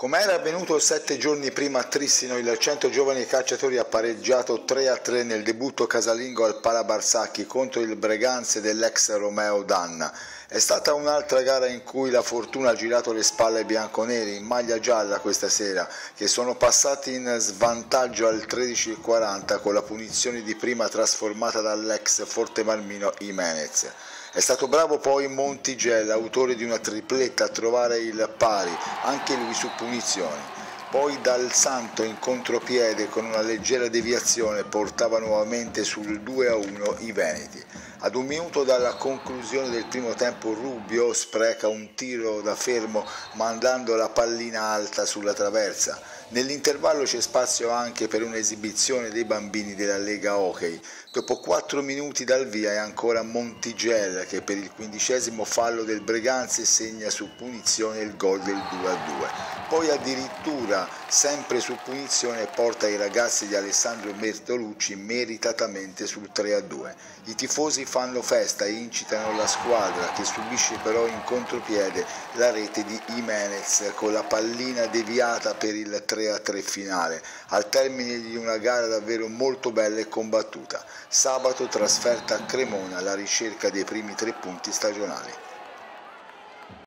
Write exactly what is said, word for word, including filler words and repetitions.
Com'era avvenuto sette giorni prima a Trissino, il Centro Giovani Calciatori ha pareggiato tre a tre nel debutto casalingo al Palabarsacchi contro il Breganze dell'ex Romeo Danna. È stata un'altra gara in cui la fortuna ha girato le spalle ai bianconeri in maglia gialla questa sera, che sono passati in svantaggio al tredici quaranta con la punizione di prima trasformata dall'ex forte Marmino Jiménez. È stato bravo poi Montigella, autore di una tripletta, a trovare il pari, anche lui su punizioni. Poi Dal Santo in contropiede con una leggera deviazione portava nuovamente sul due a uno i veneti. Ad un minuto dalla conclusione del primo tempo Rubio spreca un tiro da fermo mandando la pallina alta sulla traversa. Nell'intervallo c'è spazio anche per un'esibizione dei bambini della Lega Hockey. Dopo quattro minuti dal via è ancora Montigella che per il quindicesimo fallo del Breganze segna su punizione il gol del due a due. Poi addirittura sempre su punizione porta i ragazzi di Alessandro Mertolucci meritatamente sul tre a due. I tifosi fanno festa e incitano la squadra, che subisce però in contropiede la rete di Jiménez con la pallina deviata per il tre a tre finale, al termine di una gara davvero molto bella e combattuta. Sabato trasferta a Cremona alla ricerca dei primi tre punti stagionali.